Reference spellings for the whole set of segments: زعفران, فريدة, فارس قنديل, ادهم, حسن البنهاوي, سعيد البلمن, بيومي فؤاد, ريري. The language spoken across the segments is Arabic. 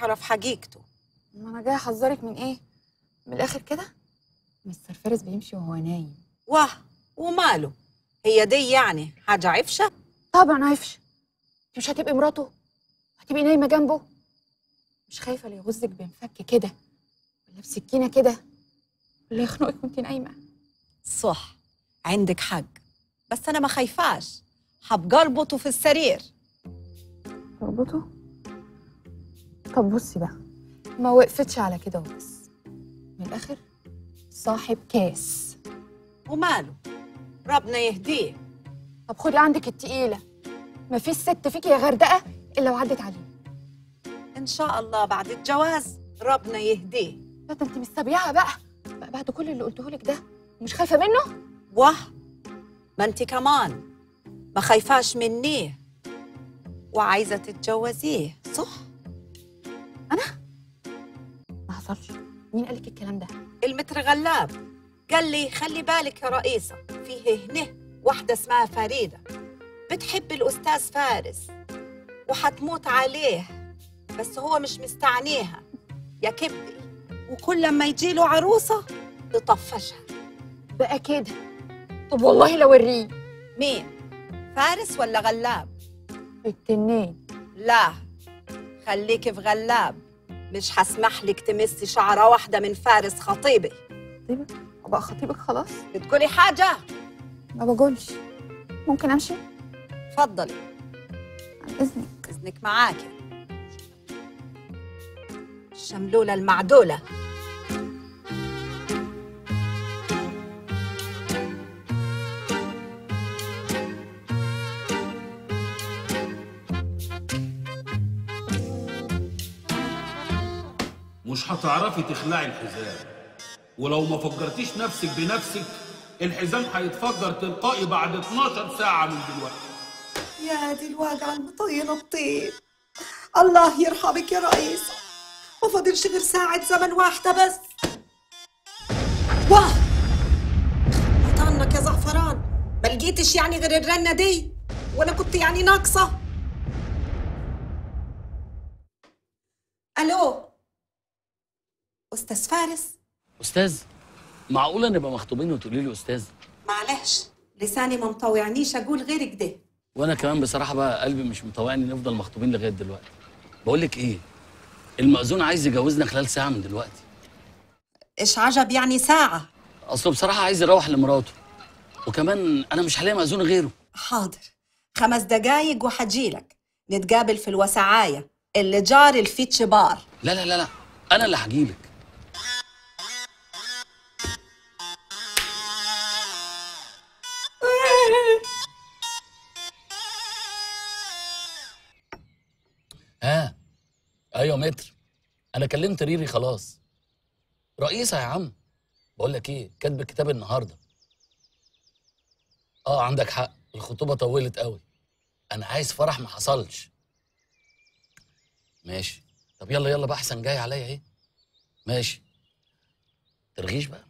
تعرف حقيقته. ما انا جايه احذرك من ايه؟ من الاخر كده مستر فارس بيمشي وهو نايم. وماله؟ هي دي يعني حاجه عفشه؟ طبعا عفشه. انت مش هتبقي مراته؟ هتبقي نايمه جنبه؟ مش خايفه اللي يغزك بمفك كده ولا بسكينه كده ولا يخنقك وانت نايمه؟ صح، عندك حق، بس انا ما خايفاش. هبجربطه في السرير. تربطه؟ طب بصي بقى، ما وقفتش على كده وبس. من الاخر صاحب كاس. وماله؟ ربنا يهديه. طب خدي عندك التقيله، مفيش ست فيكي يا غردقه الا وعدت عليه. ان شاء الله بعد الجواز ربنا يهديه. لا ده انت مستبيعه بقى بعد كل اللي قلتهولك ده مش خايفه منه؟ ما انت كمان ما خايفاش مني وعايزه تتجوزيه، صح؟ انا؟ ما حصلش. مين قالك الكلام ده؟ المتر غلاب قال لي خلي بالك يا رئيسه، فيه هنا واحده اسمها فريده بتحب الاستاذ فارس وحتموت عليه، بس هو مش مستعنيها يا كبدي، وكل لما يجي له عروسه تطفشها بقى كده. طب والله لو وريه. مين؟ فارس ولا غلاب؟ التنين. لا خليكي في غلاب، مش هسمح لك تمسي شعره واحده من فارس خطيبي. خطيبك؟ ابقى خطيبك خلاص. بتقولي حاجه؟ ما بقولش. ممكن امشي؟ اتفضلي. عن اذنك. اذنك معاكي الشملوله المعدوله. مش هتعرفي تخلعي الحزام، ولو ما فجرتيش نفسك بنفسك الحزام هيتفجر تلقائي بعد 12 ساعة من دلوقتي. يا دي الواجعة المطينة الطين. الله يرحمك يا رئيس، ما فاضلش غير ساعة زمن واحدة بس. حيطانك يا زعفران، ما لقيتش يعني غير الرنة دي؟ وأنا كنت يعني ناقصة؟ ألو أستاذ فارس؟ أستاذ؟ معقولة نبقى مخطوبين وتقولي لي أستاذ؟ معلش لساني ما مطوعنيش أقول غير كده. وأنا كمان بصراحة بقى قلبي مش مطوعني نفضل مخطوبين لغاية دلوقتي. بقول لك إيه؟ المأذون عايز يجوزنا خلال ساعة من دلوقتي. إيش عجب يعني ساعة؟ أصله بصراحة عايز يروح لمراته، وكمان أنا مش هلاقي مأذون غيره. حاضر، 5 دقايق وهجيلك، نتقابل في الوسعاية اللي جار الفيتش بار. لا لا لا لا، أنا اللي هجيلك. ايوه متر، انا كلمت ريري خلاص. رئيسه يا عم، بقول لك ايه، كاتب الكتاب النهارده. عندك حق، الخطوبه طولت قوي، انا عايز فرح ما حصلش. ماشي، طب يلا يلا بقى، احسن جاي عليا ايه. ماشي، ترغيش بقى.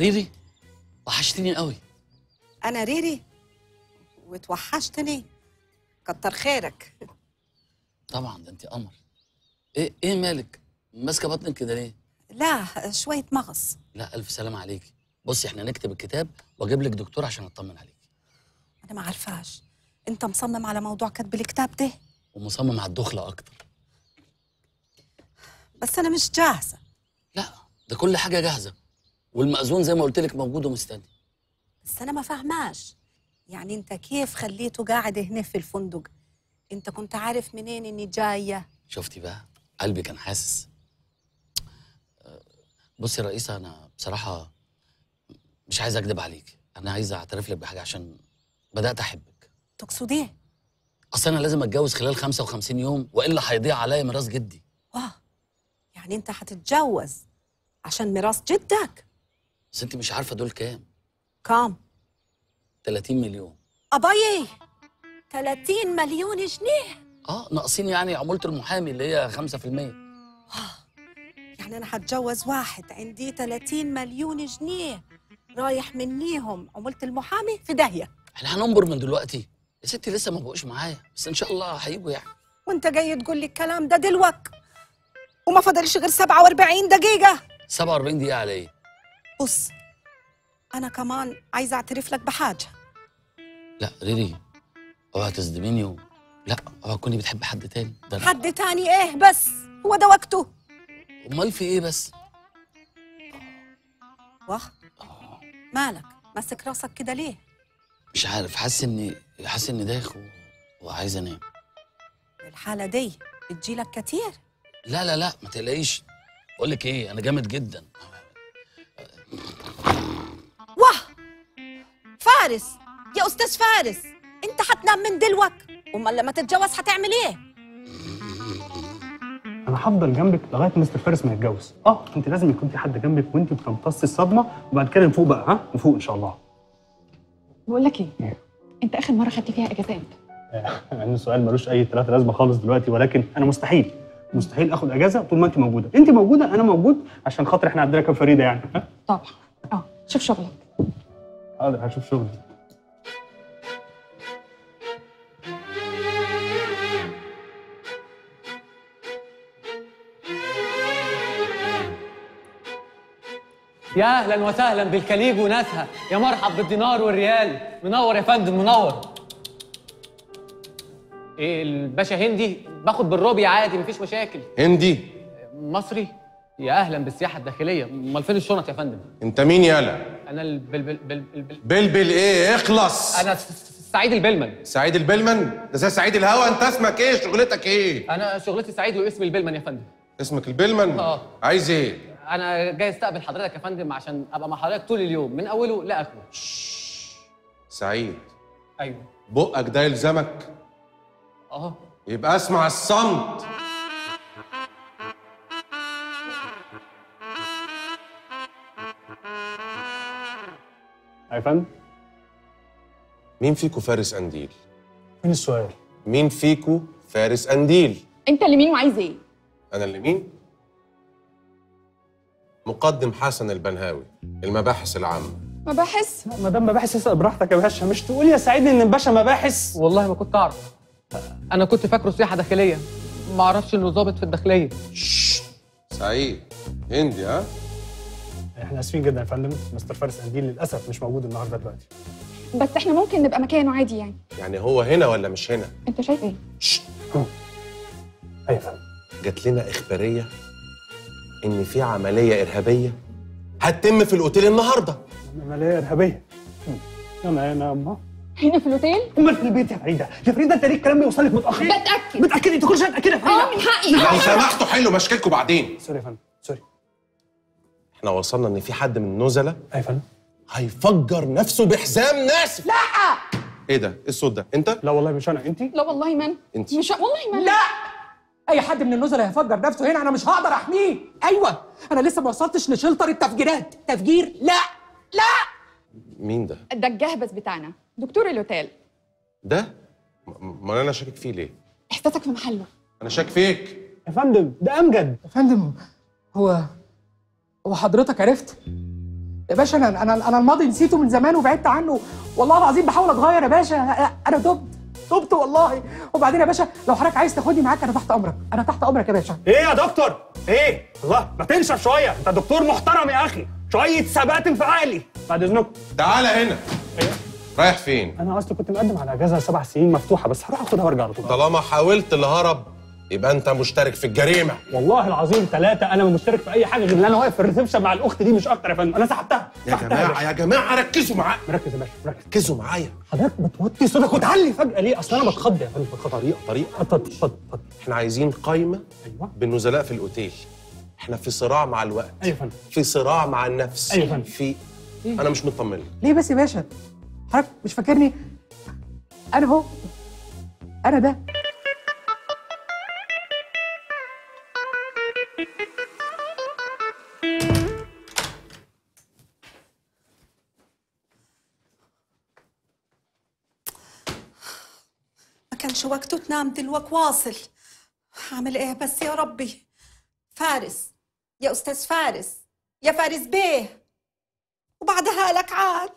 ريري وحشتني قوي. أنا ريري وتوحشتني؟ كتر خيرك. طبعا ده أنت قمر. إيه مالك؟ ماسكة بطنك كده ليه؟ لا شوية مغص. لا ألف سلامة عليكي. بصي إحنا نكتب الكتاب وأجيب لك دكتور عشان أطمن عليكي. أنا ما عارفاش، أنت مصمم على موضوع كتب الكتاب ده؟ ومصمم على الدخلة أكتر. بس أنا مش جاهزة. لا ده كل حاجة جاهزة، والمأذون زي ما قلت لك موجود ومستني. بس أنا ما فاهماش، يعني أنت كيف خليته قاعد هنا في الفندق؟ أنت كنت عارف منين إني جاية؟ شفتي بقى، قلبي كان حاسس. بصي يا رئيسة، أنا بصراحة مش عايز أكدب عليك، أنا عايز أعترف لك بحاجة عشان بدأت أحبك. تقصد إيه؟ أصل أنا لازم أتجوز خلال 55 يوم وإلا هيضيع عليا ميراث جدي. يعني أنت هتتجوز عشان ميراث جدك؟ بس انت مش عارفه دول كام؟ 30 مليون. ابايي 30 مليون جنيه؟ ناقصين يعني عموله المحامي اللي هي 5%. يعني أنا هتجوز واحد عندي 30 مليون جنيه رايح منيهم عمولة المحامي في داهية. احنا هننبر من دلوقتي يا ستي، لسه ما بقوش معايا بس إن شاء الله هيجوا يعني. وأنت جاي تقول لي الكلام ده دلوقتي وما فاضلش غير 47 دقيقة. 47 دقيقة على إيه؟ بص أنا كمان عايزة أعترف لك بحاجة. لا ريري اوعى تصدميني لا اوعى تكوني بتحب حد تاني. ده حد تاني إيه بس؟ هو ده وقته؟ أمال في إيه بس؟ واه مالك ماسك راسك كده ليه؟ مش عارف، حاسس إني دايخ وعايز أنام. الحالة دي بتجيلك كتير؟ لا لا لا ما تقلقيش، بقول لك إيه أنا جامد جدا. واه فارس، يا أستاذ فارس أنت هتنام من دلوقتي؟ أمال لما تتجوز هتعمل إيه؟ أنا هفضل جنبك لغاية مستر فارس ما يتجوز. أنت لازم يكون في حد جنبك وأنت بتمتصي الصدمة، وبعد كده نفوق بقى. نفوق إن شاء الله. بقول لك إيه؟ أنت آخر مرة خدت فيها إجازات؟ يعني السؤال ملوش أي ثلاثة لازمة خالص دلوقتي، ولكن أنا مستحيل آخد إجازة طول ما أنت موجودة. أنت موجودة أنا موجود عشان خاطر إحنا عندنا كام فريدة يعني. طبعا. شوف شغلك. حاضر هشوف شغلي. يا اهلا وسهلا بالكليج وناسها، يا مرحب بالدينار والريال. منور يا فندم، منور. ايه الباشا هندي؟ باخد بالروبي عادي مفيش مشاكل. هندي مصري. يا اهلا بالسياحه الداخليه. امال فين الشنط يا فندم؟ انت مين يالا؟ انا بلبل ايه؟ اخلص. انا سعيد البلمن. سعيد البلمن؟ ده زي سعيد الهوا. انت اسمك ايه؟ شغلتك ايه؟ انا شغلتي سعيد واسمي البلمن يا فندم. اسمك البلمن؟ عايز ايه؟ أنا جاي أستقبل حضرتك يا فندم عشان أبقى مع حضرتك طول اليوم من أوله لآخره. سعيد. أيوه. بقك ده يلزمك؟ يبقى اسمع الصمت. يا فندم. مين فيكو فارس قنديل؟ مين السؤال؟ مين فيكو فارس قنديل؟ أنت اللي مين وعايز إيه؟ أنا اللي مين؟ مقدم حسن البنهاوي، المباحث العامة. مباحث؟ ما دام مباحث اسأل براحتك يا باشا. مش تقول يا سعيد إن الباشا مباحث؟ والله ما كنت أعرف. أنا كنت فاكره سياحة داخلية، ما أعرفش إنه ظابط في الداخلية. سعيد هندي ها؟ إحنا آسفين جدا يا فندم، مستر فارس قنديل للأسف مش موجود النهارده دلوقتي. بس إحنا ممكن نبقى مكانه عادي يعني. يعني هو هنا ولا مش هنا؟ أنت شايف إيه؟ أيوة يا فندم. جات لنا إخبارية إن في عملية إرهابية هتتم في الأوتيل النهارده. عملية إرهابية؟ أنا يا أمها هنا في الأوتيل؟ أمال في البيت يا فريدة؟ يا فريدة أنت ليه الكلام يوصلك متأخر؟ بتأكد. متأكد؟ أنت كل شوية متأكدة يا فريدة؟ من حقي. لو سمحتوا حلوا مشاكلكم بعدين. سوري يا فندم، سوري. إحنا وصلنا إن في حد من النزلة أيوة يا فندم هيفجر نفسه بحزام ناسف. لا. إيه ده؟ إيه الصوت ده؟ أنت؟ لا والله مش أنا. أنت؟ لا والله من؟ أنت؟ مش والله من. لا. أي حد من النزلة هيفجر نفسه هنا، أنا مش هقدر أحميه. أيوه، أنا لسه ما وصلتش لشلتر التفجيرات. تفجير؟ لا لا. مين ده؟ ده الجهبذ بتاعنا، دكتور الأوتيل. ده؟ ما أنا شاكك فيه ليه؟ إحساسك في محله. أنا شاك فيك. يا فندم ده أمجد. يا فندم هو حضرتك عرفت؟ يا باشا أنا الماضي نسيته من زمان وبعدت عنه، والله العظيم بحاول أتغير يا باشا، أنا تبت والله. وبعدين يا باشا لو حضرتك عايز تاخدني معاك انا تحت امرك، انا تحت امرك يا باشا. ايه يا دكتور؟ ايه؟ الله ما تنشف شويه، انت دكتور محترم يا اخي، شويه ثبات في عقلي. بعد اذنك تعالى هنا. ايه؟ رايح فين؟ انا اصلا كنت مقدم على اجازه 7 سنين مفتوحه، بس هروح اخدها وارجع على طول. طالما حاولت الهرب يبقى انت مشترك في الجريمه. والله العظيم 3 انا مشترك في اي حاجه غير ان انا واقف في الريسبشن مع الاخت دي، مش اكتر يا فندم. انا سحبتها. يا جماعه ركزوا معايا. مركز يا باشا، مركز. ركزوا معايا. حضرتك بتوطي صوتك وتعلي فجاه ليه؟ اصل انا بتخض يا فندم. طريقه اتفضل. احنا عايزين قايمه. ايوه. بالنزلاء في الاوتيل. احنا في صراع مع الوقت. ايوه يا فندم. في صراع مع النفس. ايوه يا فندم. في انا مش مطمن ليه بس يا باشا؟ حضرتك مش فاكرني؟ انا اهو، انا ده. كانش وقته تنام دلوقتي، واصل. هعمل ايه بس يا ربي؟ فارس يا أستاذ فارس، يا فارس بيه. وبعدها لك عاد،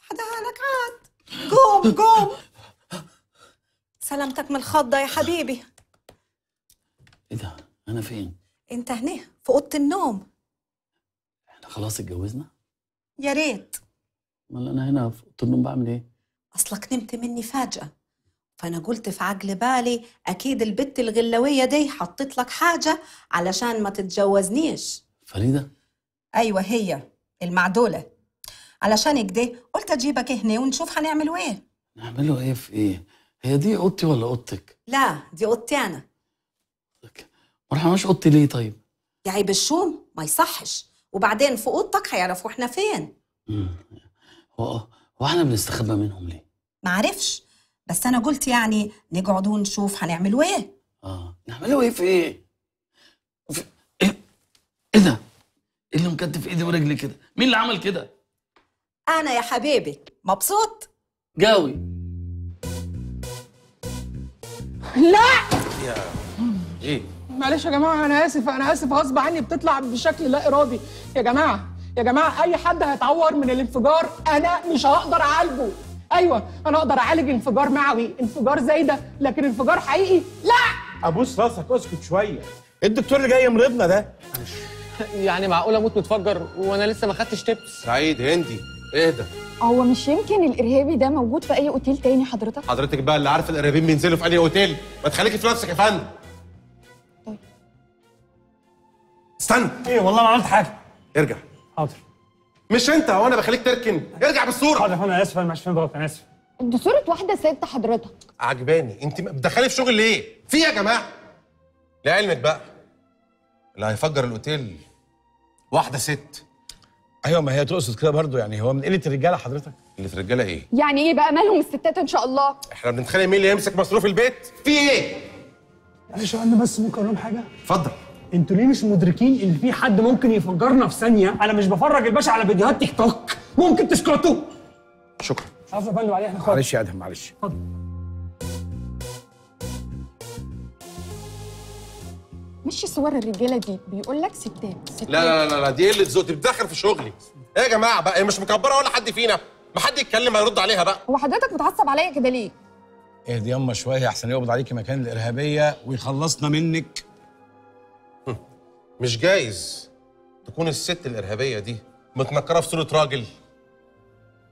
بعدها لك عاد. قوم قوم، سلامتك من الخضة يا حبيبي. ايه ده؟ أنا فين؟ أنت هنا في أوضة النوم. إحنا خلاص اتجوزنا؟ يا ريت. أمال أنا هنا في أوضة النوم بعمل إيه؟ أصلك نمت مني فجأة، فأنا قلت في عقل بالي أكيد البت الغلاوية دي حطت لك حاجة علشان ما تتجوزنيش. فريدة؟ أيوة هي المعدولة. علشان كده قلت أجيبك هنا ونشوف هنعمل إيه. نعمله إيه في إيه؟ هي دي أوضتي ولا أوضتك؟ لا دي أوضتي أنا. وانا مش اوضتي ليه طيب؟ يا عيب الشوم، ما يصحش. وبعدين في اوضتك هيعرفوا احنا فين. هو احنا بنستخبى منهم ليه؟ ما عرفش، بس انا قلت يعني نقعد ونشوف هنعملوا ايه. نعملوا ايه في ايه؟ ايه ده؟ ايه اللي مكتف ايدي ورجلي كده؟ مين اللي عمل كده؟ انا يا حبيبي. مبسوط؟ جاوي. لا يا ايه؟ معلش يا جماعه، انا اسف غصب عني بتطلع بشكل لا ارادي. يا جماعه اي حد هيتعور من الانفجار انا مش هقدر اعالجه. ايوه انا اقدر اعالج انفجار معوي، انفجار زي ده، لكن انفجار حقيقي لا. ابوس راسك، اسكت شويه. الدكتور اللي جاي مريضنا ده يعني معقوله اموت متفجر وانا لسه ما خدتش تبس؟ سعيد هندي اهدى. هو مش يمكن الارهابي ده موجود في اي اوتيل تاني حضرتك؟ حضرتك بقى اللي عارفه الارهابيين بينزلوا في اي اوتيل. ما تخليكي في نفسك يا فندم. استنى. ايه والله ما عملت حاجه. ارجع. حاضر. مش انت، هو انا بخليك تركن؟ ارجع بالصوره. حاضر انا اسف، انا مش فاهم غلط، انا اسف. دي صوره واحده ست حضرتك. عجباني. انت بتدخلي في شغل ليه؟ في يا جماعه. لعلمك بقى اللي هيفجر الاوتيل واحده ست. ايوه ما هي تقصد كده برضه، يعني هو من قله الرجاله حضرتك. قله الرجاله ايه؟ يعني ايه بقى مالهم الستات ان شاء الله؟ احنا بنتخانق مين اللي يمسك مصروف البيت؟ في ايه؟ معلش يا فندم بس ممكن اقول لهم حاجه؟ اتفضل. انتوا ليه مش مدركين ان في حد ممكن يفجرنا في ثانيه؟ انا مش بفرج الباشا على فيديوهات تيك توك. ممكن تسكتوا؟ شكرا. عفوا يا فندم عليه احنا خالص. معلش يا ادهم معلش. اتفضل. مشي صور الرجاله دي، بيقول لك ستات. لا لا لا لا، دي قله ذوق، دي بتدخل في شغلي. ايه يا جماعه بقى؟ هي مش مكبره ولا حد فينا، ما حد يتكلم هيرد عليها بقى. هو حضرتك متعصب عليا كده ليه؟ اهدي يما شويه احسن يقبض عليكي مكان الارهابيه ويخلصنا منك. مش جايز تكون الست الارهابيه دي متنكره في صوره راجل.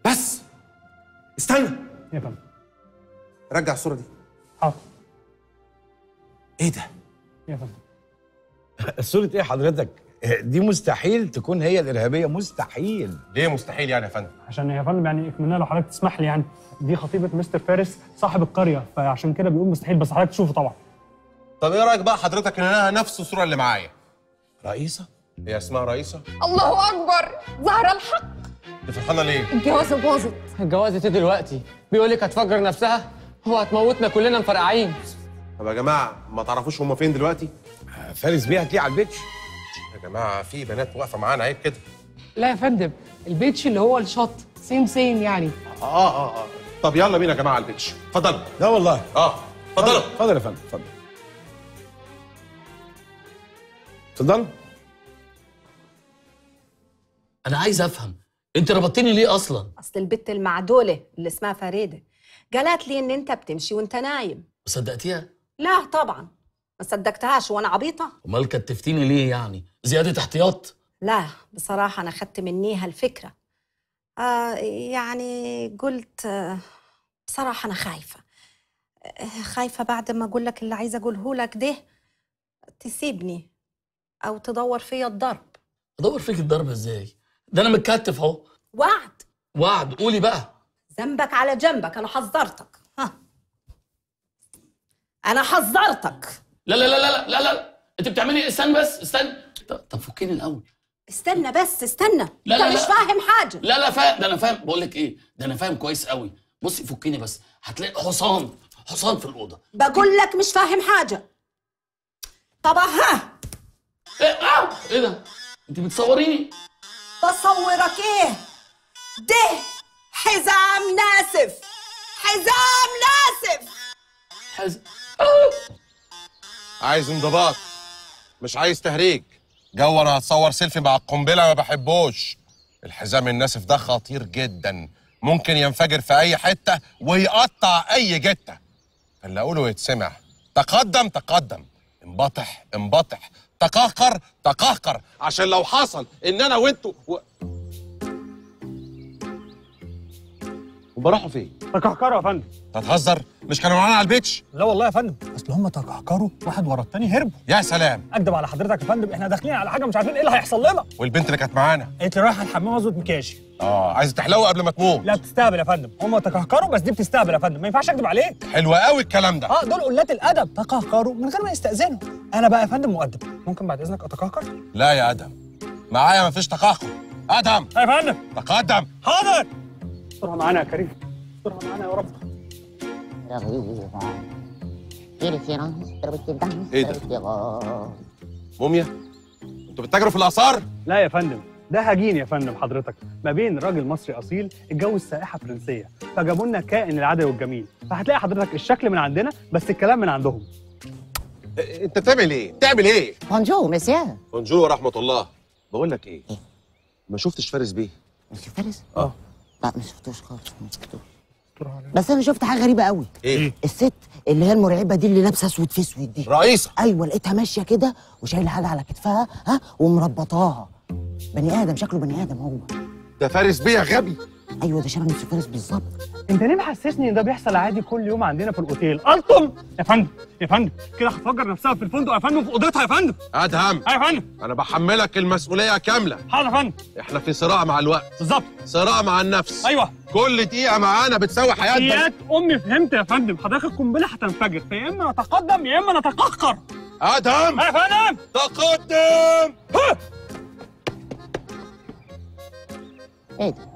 بس استنى يا فندم، رجع الصوره دي. حاضر. ايه ده يا فندم؟ صوره ايه حضرتك؟ دي مستحيل تكون هي الارهابيه. مستحيل. ليه مستحيل يعني يا فندم؟ عشان يا فندم يعني اتمنى لو حضرتك تسمح لي، يعني دي خطيبه مستر فارس صاحب القريه، فعشان كده بيقول مستحيل، بس حضرتك تشوفه طبعا. طب ايه رايك بقى حضرتك ان انا نفس الصوره اللي معايا؟ رئيسة؟ هي اسمها رئيسة؟ الله أكبر، زهرة الحق. أنت فرحانة ليه؟ الجوازة باظت. الجوازة إيه دلوقتي؟ بيقول لك هتفجر نفسها وهتموتنا كلنا مفرقعين. طب يا جماعة ما تعرفوش هما فين دلوقتي؟ فارس بيه هتلاقيه على البيتش. يا جماعة في بنات واقفة معانا، عيب كده. لا يا فندم، البيتش اللي هو الشط، سين يعني. طب يلا بينا يا جماعة على البيتش، اتفضلوا. لا والله. اتفضلوا. اتفضل يا فندم، اتفضل. اتفضل. أنا عايز أفهم، أنت ربطتني ليه أصلاً؟ أصل البت المعدولة اللي اسمها فريدة قالت لي إن أنت بتمشي وأنت نايم. صدقتيها؟ لا طبعاً، ما صدقتهاش. وأنا عبيطة؟ أمال كتفتيني ليه يعني؟ زيادة احتياط؟ لا بصراحة أنا خدت منيها الفكرة. يعني قلت بصراحة أنا خايفة. خايفة بعد ما أقول لك اللي عايزة أقوله لك ده تسيبني أو تدور فيا الضرب. أدور فيك الضرب إزاي؟ ده أنا متكتف أهو. وعد. قولي بقى. ذنبك على جنبك، أنا حذرتك. أنا حذرتك. لا لا لا لا لا لا لا، أنت بتعملي إيه؟ استنى بس، استنى. طب فكيني الأول. استنى بس، استنى. لا أنت مش فاهم حاجة. لا لا فاهم، ده أنا فاهم. بقول لك إيه؟ ده أنا فاهم كويس قوي. بصي فكيني بس، هتلاقي حصان في الأوضة. بقول لك مش فاهم حاجة. طب ها. إيه ده؟ أنت بتصوريني؟ بصورك ايه؟ ده حزام ناسف. حزام ناسف. عايز انضباط، مش عايز تهريج. جو انا هتصور سيلفي مع القنبله ما بحبوش. الحزام الناسف ده خطير جدا، ممكن ينفجر في اي حته ويقطع اي جته. اللي اقوله يتسمع. تقدم تقدم، انبطح انبطح، تقهقر تقهقر، عشان لو حصل ان انا وانتوا وبروحوا فين؟ تكهكروا يا فندم. هتهزر؟ مش كانوا معانا على البيتش؟ لا والله يا فندم، اصل هم تكهكروا واحد ورا التاني هربوا. يا سلام، اكدب على حضرتك يا فندم، احنا داخلين على حاجه مش عارفين ايه اللي هيحصل لنا. والبنت اللي كانت معانا قالت لي رايحه الحمام اظبط مكياجي. عايزه تحلو قبل ما تموت. لا بتستهبل يا فندم، هم تكهكروا بس دي بتستهبل يا فندم، ما ينفعش اكدب عليك. حلو قوي الكلام ده. دول قلات الادب، تكهكروا من غير ما يستأذنوا. انا بقى يا فندم مؤدب، ممكن بعد اذنك اتكهكر؟ لا يا ادهم، معايا مفيش تكهكر. ادهم يا فندم تقدم. حاضر. استرها معانا يا كريم، استرها معانا يا رب. ايه ده؟ موميا؟ انتوا بتتاجروا في الاثار؟ لا يا فندم، ده هجين يا فندم حضرتك، ما بين راجل مصري اصيل اتجوز سائحه فرنسيه، فجابوا لنا كائن العدل والجميل، فهتلاقي حضرتك الشكل من عندنا بس الكلام من عندهم. انت بتعمل ايه؟ بتعمل ايه؟ بونجور مسيا. بونجور ورحمه الله. بقول لك ايه؟ ما شفتش فارس بيه؟ مش فارس؟ لا ما شفتوش خالص، ما شفتوش. بس انا شفت حاجه غريبه قوي. ايه؟ الست اللي هي المرعبه دي اللي لابسه اسود في اسود دي، رئيسه. ايوه، لقيتها ماشيه كده وشايله حاجه على كتفها، ومربطاها. بني ادم، شكله بني ادم هو. ده فارس بيه غبي. ايوه، ده شبه نفس فارس بالظبط. انت ليه محسسني ان ده بيحصل عادي كل يوم عندنا في الاوتيل؟ الطم يا فندم، يا فندم كده هتفجر نفسها في الفندق يا فندم، في اوضتها يا فندم. ادهم. يا فندم انا بحملك المسؤوليه كامله. حاضر يا فندم. احنا في صراع مع الوقت. بالظبط، صراع مع النفس. ايوه، كل دقيقه معانا بتسوي حياتنا. يا امي فهمت يا فندم، حضرتك القنبله هتنفجر، فيا اما نتقدم يا اما نتقهقر. ادهم. يا فندم تقدم. ايه ده؟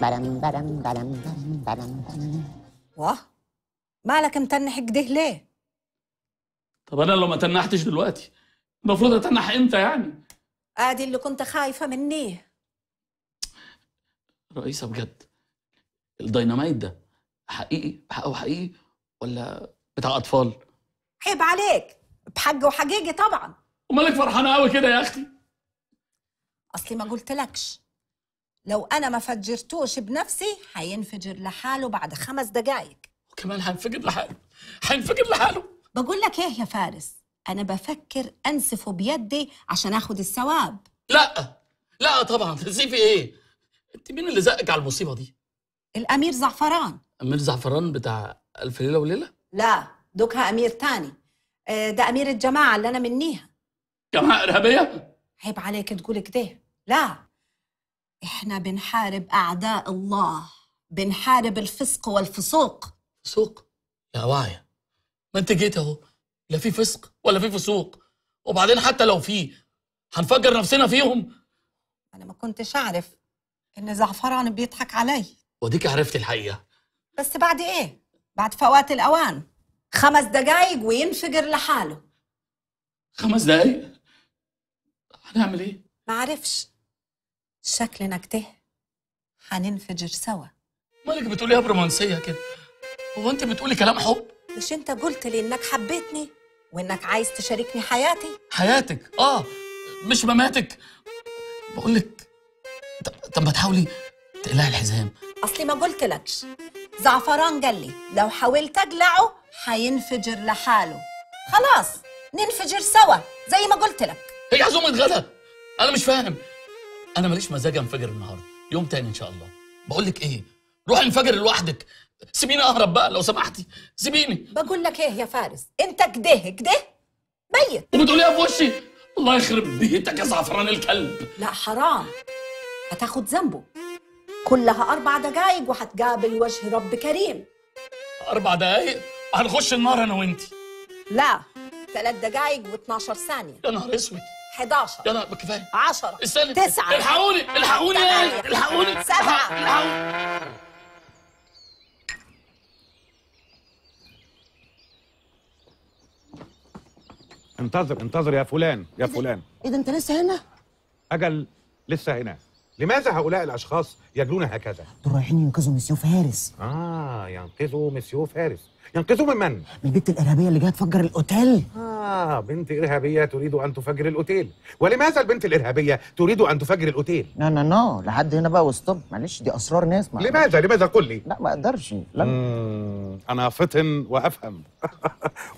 بلم بلم بلم بلم بلم بلم. واه، مالك متنح كده ليه؟ طب انا لو ما تنحتش دلوقتي المفروض اتنح امتى يعني؟ ادي اللي كنت خايفه منيه. رئيسة بجد، الديناميت ده حقيقي بحقه حقيقي ولا بتاع اطفال؟ عيب عليك، بحق وحقيقي طبعا. ومالك فرحانه قوي كده يا اختي؟ اصلي ما قلتلكش، لو أنا ما فجرتوش بنفسي هينفجر لحاله بعد 5 دقايق. وكمان هينفجر لحاله، هينفجر لحاله. بقول لك إيه يا فارس، أنا بفكر أنسفه بيدي عشان آخد الثواب. لا لا طبعا، تنسفي إيه؟ أنت مين اللي زقك على المصيبة دي؟ الأمير زعفران. أمير زعفران بتاع 1000 ليلة وليلة؟ لا، دوكها أمير تاني، ده أمير الجماعة اللي أنا منيها. جماعة إرهابية؟ عيب عليك تقول كده. لا، إحنا بنحارب أعداء الله، بنحارب الفسق والفسوق. فسوق؟ يا واعية، ما أنت جيت أهو، لا في فسق ولا في فسوق، وبعدين حتى لو في هنفجر نفسنا فيهم. أنا ما كنتش أعرف إن زعفران بيضحك علي. وديك عرفت الحقيقة. بس بعد إيه؟ بعد فوات الأوان. 5 دقايق وينفجر لحاله. 5 دقايق؟ هنعمل إيه؟ ما عرفش، شكلنا كده هننفجر سوا. مالك بتقوليها برومانسيه كده؟ هو انت بتقولي كلام حب؟ مش انت قلت لي انك حبيتني وانك عايز تشاركني حياتي؟ حياتك، مش مماتك. بقول لك طب ما تحاولي تقلعي الحزام. اصلي ما قلت لكش، زعفران قال لي لو حاولت اقلعه هينفجر لحاله. خلاص ننفجر سوا زي ما قلت لك. هي عزومه غدا؟ انا مش فاهم، أنا ماليش مزاج أنفجر النهارده، يوم تاني إن شاء الله. بقول لك إيه؟ روحي انفجر لوحدك، سيبيني أهرب بقى لو سمحتي، سيبيني. بقول لك إيه يا فارس؟ أنت كده ميت. وبتقوليها في وشي؟ الله يخرب بيتك يا زعفران الكلب. لا حرام، هتاخد ذنبه. كلها 4 دقايق وهتقابل وجه رب كريم. 4 دقايق؟ هنخش النار أنا وأنتي. لا، 3 دقايق و12 ثانية. يا نهار أسود. 11. يا نهار كفايه. 10. استنى. 9. الحقوني الحقوني الحقوني. 7. الحقوني. انتظر انتظر يا فلان يا فلان. ايه ده انت لسه هنا؟ اجل لسه هنا. لماذا هؤلاء الاشخاص يجرون هكذا؟ دول رايحين ينقذوا مسيو فارس. ينقذوا مسيو فارس. ينقذوا من؟ من البنت الارهابيه اللي جايه تفجر الاوتيل. بنت ارهابيه تريد ان تفجر الاوتيل. ولماذا البنت الارهابيه تريد ان تفجر الاوتيل؟ لا لا لا، لحد هنا بقى وستوب، معلش دي اسرار ناس. لماذا قل لي؟ لا ما اقدرش. انا فطن وافهم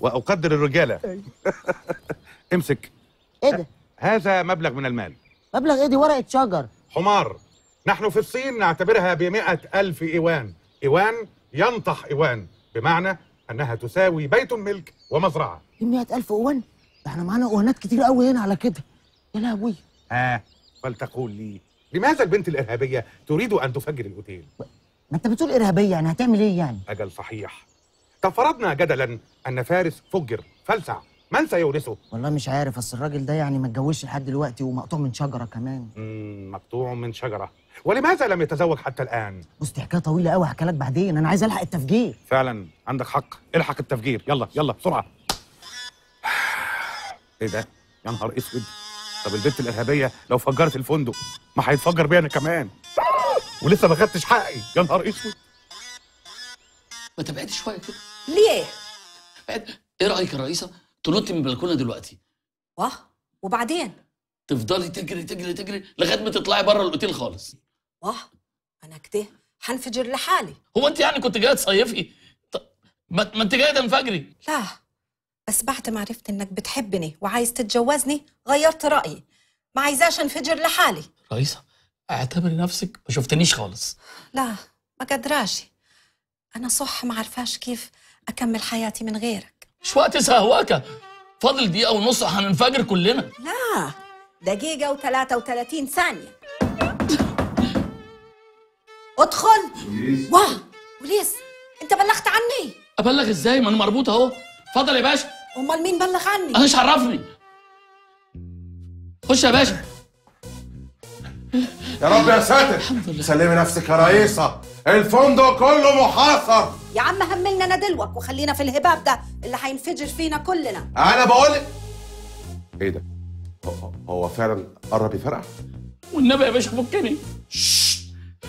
واقدر الرجاله. امسك. ايه ده؟ هذا مبلغ من المال. مبلغ ايه؟ دي ورقه شجر حمار. نحن في الصين نعتبرها ب100,000 إيوان. إيوان ينطح إيوان، بمعنى أنها تساوي بيت ملك ومزرعة. 100,000 إيوان؟ إحنا معانا إيوانات كتير قوي هنا على كده. يا لهوي. فلتقول لي لماذا البنت الإرهابية تريد أن تفجر الأوتيل؟ ما أنت بتقول إرهابية، يعني هتعمل إيه يعني؟ أجل صحيح. طب فرضنا جدلاً أن فارس فجر، فلسع، من سيورثه؟ والله مش عارف، اصل الراجل ده يعني ما اتجوزش لحد دلوقتي ومقطوع من شجره كمان. مقطوع من شجره. ولماذا لم يتزوج حتى الان؟ بص دي حكايه طويله قوي، هحكي لك بعدين، انا عايز الحق التفجير. فعلا عندك حق، الحق التفجير. يلا يلا بسرعه. ايه ده؟ يا نهار اسود. طب البنت الارهابيه لو فجرت الفندق ما هيتفجر بيا انا كمان، ولسه ما خدتش حقي. يا نهار اسود. ما تبعدي شويه كده. ليه؟ ايه رايك يا رئيسه تنطي من البلكونه دلوقتي؟ وبعدين تفضلي تجري تجري تجري لغايه ما تطلعي بره الاوتيل خالص. انا كده هنفجر لحالي؟ هو انت يعني كنت جايه تصيفي؟ ما انت جايه تنفجري. لا بس بعد ما عرفت انك بتحبني وعايز تتجوزني غيرت رايي، ما عايزاش انفجر لحالي. رئيسه اعتبري نفسك ما شفتنيش خالص. لا ما قدراش، انا صح ما عرفاش كيف اكمل حياتي من غيرك. مش وقت سهواكة، فاضل دقيقة ونص هننفجر كلنا. لا دقيقة و33 ثانية. ادخل. وليس انت بلغت عني. ابلغ ازاي؟ ما انا مربوط اهو. اتفضل يا باشا. امال مين بلغ عني؟ انا مش عرفني. خش يا باشا. يا رب يا ساتر. الحمد لله. سلمي نفسك يا رئيسة، الفندق كله محاصر. يا عم هملنا ندلوك وخلينا في الهباب ده اللي هينفجر فينا كلنا. انا بقولك ايه ده؟ هو فعلا قرب يفرقع؟ والنبي يا باشا فكني.